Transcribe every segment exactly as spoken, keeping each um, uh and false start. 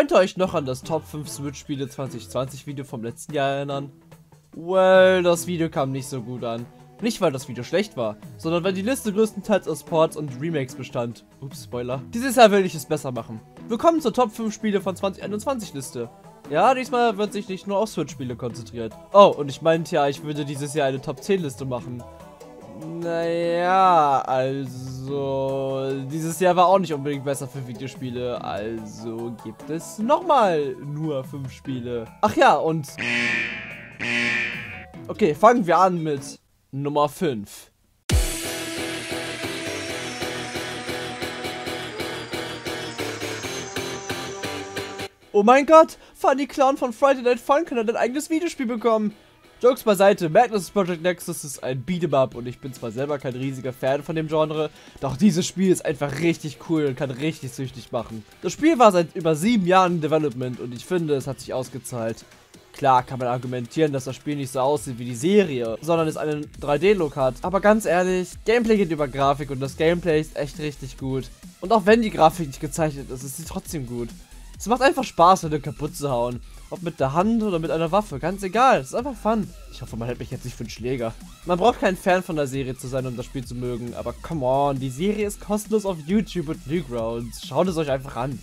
Könnt ihr euch noch an das Top fünf Switch-Spiele zwanzig zwanzig Video vom letzten Jahr erinnern? Well, das Video kam nicht so gut an. Nicht, weil das Video schlecht war, sondern weil die Liste größtenteils aus Ports und Remakes bestand. Ups, Spoiler. Dieses Jahr will ich es besser machen. Willkommen zur Top fünf Spiele von zwanzig einundzwanzig Liste. Ja, diesmal wird sich nicht nur auf Switch-Spiele konzentriert. Oh, und ich meinte ja, ich würde dieses Jahr eine Top zehn Liste machen. Naja, also... Dieses Jahr war auch nicht unbedingt besser für Videospiele, also gibt es nochmal nur fünf Spiele. Ach ja, und... Okay, fangen wir an mit... Nummer fünf. Oh mein Gott, Funny Clown von Friday Night Funkin hat ein eigenes Videospiel bekommen. Jokes beiseite, Madness Project Nexus ist ein Beat'em Up und ich bin zwar selber kein riesiger Fan von dem Genre, doch dieses Spiel ist einfach richtig cool und kann richtig süchtig machen. Das Spiel war seit über sieben Jahren in Development und ich finde, es hat sich ausgezahlt. Klar kann man argumentieren, dass das Spiel nicht so aussieht wie die Serie, sondern es einen drei D Look hat. Aber ganz ehrlich, Gameplay geht über Grafik und das Gameplay ist echt richtig gut. Und auch wenn die Grafik nicht gezeichnet ist, ist sie trotzdem gut. Es macht einfach Spaß, Leute kaputt zu hauen. Ob mit der Hand oder mit einer Waffe, ganz egal, es ist einfach fun. Ich hoffe, man hält mich jetzt nicht für einen Schläger. Man braucht kein Fan von der Serie zu sein, um das Spiel zu mögen, aber come on, die Serie ist kostenlos auf YouTube und Newgrounds. Schaut es euch einfach an.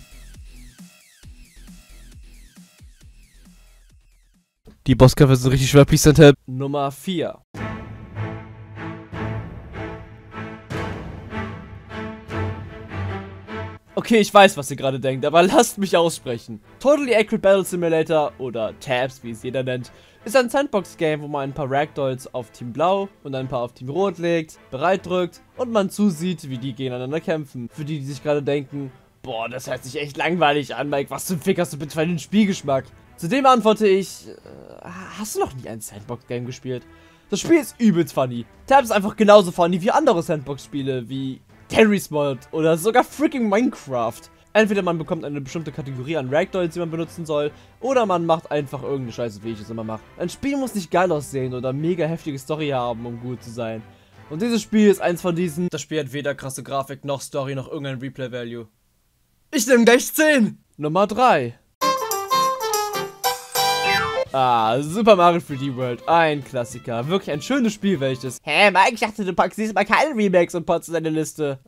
Die Bosskämpfe sind richtig schwer, please and help. Nummer vier. Okay, ich weiß, was ihr gerade denkt, aber lasst mich aussprechen. Totally Accurate Battle Simulator, oder Tabs, wie es jeder nennt, ist ein Sandbox-Game, wo man ein paar Ragdolls auf Team Blau und ein paar auf Team Rot legt, bereit drückt und man zusieht, wie die gegeneinander kämpfen. Für die, die sich gerade denken, boah, das hört sich echt langweilig an, Mike, was zum Fick hast du bitte für einen Spielgeschmack? Zudem antworte ich, äh, hast du noch nie ein Sandbox-Game gespielt? Das Spiel ist übelst funny. Tabs ist einfach genauso funny wie andere Sandbox-Spiele, wie Terry's Mod oder sogar freaking Minecraft. Entweder man bekommt eine bestimmte Kategorie an Ragdolls, die man benutzen soll, oder man macht einfach irgendeine Scheiße, wie ich es immer mache. Ein Spiel muss nicht geil aussehen oder mega heftige Story haben, um gut zu sein. Und dieses Spiel ist eins von diesen. Das Spiel hat weder krasse Grafik, noch Story, noch irgendein Replay-Value. Ich nehme gleich zehn! Nummer drei. Ah, Super Mario drei D World, ein Klassiker. Wirklich ein schönes Spiel, welches. Hä, Mike, ich dachte, du packst dieses Mal keine Remakes und Pots in deine Liste.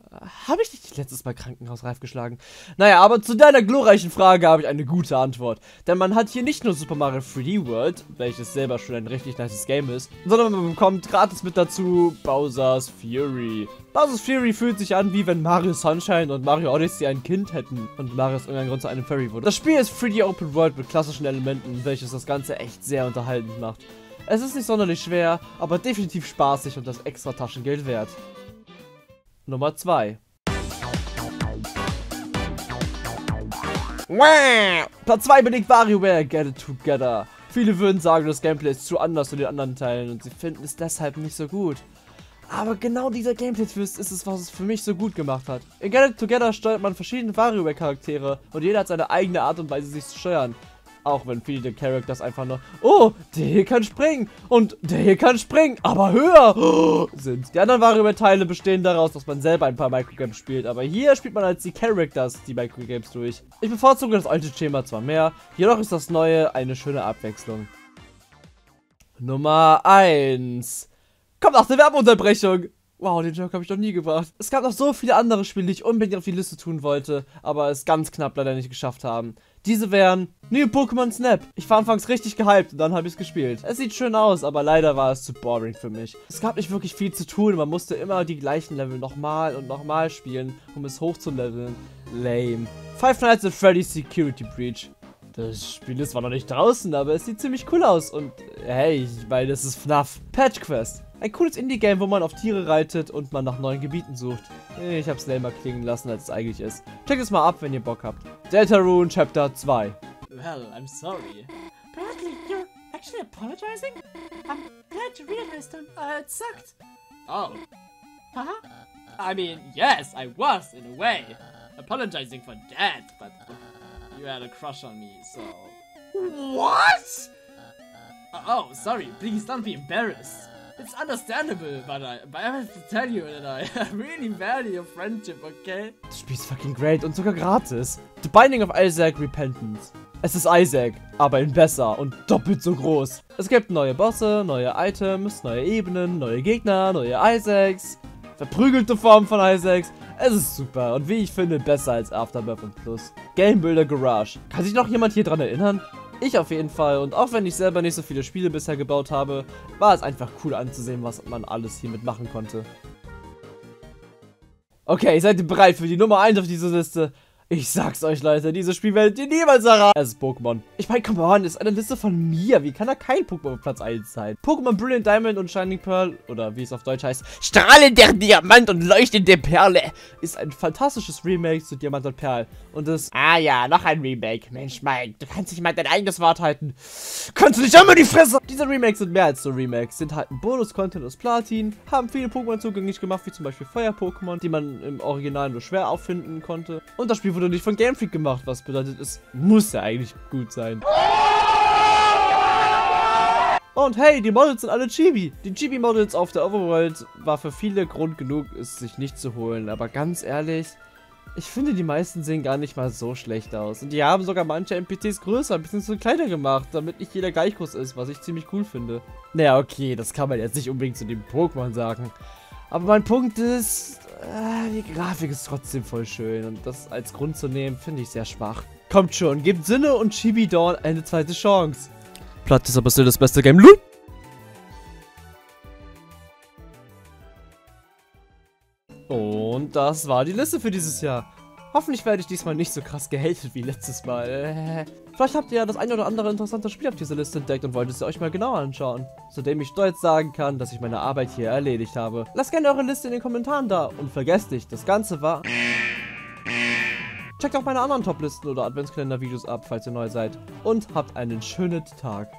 Habe ich dich letztes Mal krankenhausreif geschlagen? Naja, aber zu deiner glorreichen Frage habe ich eine gute Antwort. Denn man hat hier nicht nur Super Mario drei D World, welches selber schon ein richtig nices Game ist, sondern man bekommt gratis mit dazu Bowser's Fury. Bowser's Fury fühlt sich an, wie wenn Mario Sunshine und Mario Odyssey ein Kind hätten und Mario aus irgendeinem Grund zu einem Furry wurde. Das Spiel ist drei D Open World mit klassischen Elementen, welches das Ganze echt sehr unterhaltend macht. Es ist nicht sonderlich schwer, aber definitiv spaßig und das extra Taschengeld wert. Nummer zwei. Platz zwei belegt WarioWare Get It Together. Viele würden sagen, das Gameplay ist zu anders zu den anderen Teilen und sie finden es deshalb nicht so gut. Aber genau dieser Gameplay-Twist ist es, was es für mich so gut gemacht hat. In Get It Together steuert man verschiedene WarioWare-Charaktere und jeder hat seine eigene Art und Weise, sich zu steuern. Auch wenn viele der Characters einfach nur, oh, der hier kann springen und der hier kann springen, aber höher oh, sind. Die anderen WarioWare-Teile bestehen daraus, dass man selber ein paar Microgames spielt, aber hier spielt man als die Characters die Microgames durch. Ich bevorzuge das alte Schema zwar mehr, jedoch ist das neue eine schöne Abwechslung. Nummer eins. Kommt nach der Werbeunterbrechung. Wow, den Joke habe ich noch nie gebracht. Es gab noch so viele andere Spiele, die ich unbedingt auf die Liste tun wollte, aber es ganz knapp leider nicht geschafft haben. Diese wären New Pokémon Snap. Ich war anfangs richtig gehypt und dann habe ich es gespielt. Es sieht schön aus, aber leider war es zu boring für mich. Es gab nicht wirklich viel zu tun, man musste immer die gleichen Level nochmal und nochmal spielen, um es hochzuleveln. Lame. Five Nights at Freddy's Security Breach. Das Spiel ist zwar noch nicht draußen, aber es sieht ziemlich cool aus und hey, ich meine, das ist F N A F. Patch Quest. Ein cooles Indie-Game, wo man auf Tiere reitet und man nach neuen Gebieten sucht. Ich hab's schnell mal klingen lassen, als es eigentlich ist. Checkt es mal ab, wenn ihr Bock habt. DELTARUNE Chapter zwei. Well, I'm sorry. Bradley, you're actually apologizing? I'm glad you realized that uh, it sucked. Oh. Huh? I mean, yes, I was, in a way. Apologizing for that, but you had a crush on me, so... What? Oh, sorry, please don't be embarrassed. It's understandable, but I, but I have to tell you that I really value your friendship, okay? Das Spiel ist fucking great und sogar gratis. The Binding of Isaac Repentance. Es ist Isaac, aber in besser und doppelt so groß. Es gibt neue Bosse, neue Items, neue Ebenen, neue Gegner, neue Isaacs, verprügelte Formen von Isaacs. Es ist super und wie ich finde, besser als Afterbirth und Plus. Game Builder Garage. Kann sich noch jemand hier dran erinnern? Ich auf jeden Fall, und auch wenn ich selber nicht so viele Spiele bisher gebaut habe, war es einfach cool anzusehen, was man alles hiermit machen konnte. Okay, seid ihr bereit für die Nummer eins auf dieser Liste? Ich sag's euch, Leute, dieses Spiel werdet ihr niemals erraten. Es ist Pokémon. Ich meine, come on, ist eine Liste von mir. Wie kann da kein Pokémon auf Platz eins sein? Pokémon Brilliant Diamond und Shining Pearl, oder wie es auf Deutsch heißt, strahlender Diamant und leuchtende Perle, ist ein fantastisches Remake zu Diamant und Perl. Und das... Ah ja, noch ein Remake. Mensch, Mike, du kannst nicht mal dein eigenes Wort halten. Kannst du nicht immer die Fresse... Diese Remakes sind mehr als so Remakes. Sind halt Bonus-Content aus Platin, haben viele Pokémon zugänglich gemacht, wie zum Beispiel Feuer-Pokémon, die man im Original nur schwer auffinden konnte. Und das Spiel wurde Oder nicht von Game Freak gemacht, was bedeutet, es muss ja eigentlich gut sein. Und hey, die Models sind alle Chibi. Die Chibi-Models auf der Overworld war für viele Grund genug, es sich nicht zu holen. Aber ganz ehrlich, ich finde, die meisten sehen gar nicht mal so schlecht aus. Und die haben sogar manche N P Cs größer, ein bisschen kleiner gemacht, damit nicht jeder gleich groß ist, was ich ziemlich cool finde. Naja, okay, das kann man jetzt nicht unbedingt zu dem Pokémon sagen. Aber mein Punkt ist, äh, die Grafik ist trotzdem voll schön und das als Grund zu nehmen, finde ich sehr schwach. Kommt schon, gebt Sinne und Chibi Dawn eine zweite Chance. Platt ist aber still das beste Game. Loop! Und das war die Liste für dieses Jahr. Hoffentlich werde ich diesmal nicht so krass gehatet wie letztes Mal. Vielleicht habt ihr ja das ein oder andere interessante Spiel auf dieser Liste entdeckt und wollt es euch mal genauer anschauen. Zudem ich stolz sagen kann, dass ich meine Arbeit hier erledigt habe. Lasst gerne eure Liste in den Kommentaren da und vergesst nicht, das Ganze war... Checkt auch meine anderen Top-Listen oder Adventskalender-Videos ab, falls ihr neu seid. Und habt einen schönen Tag.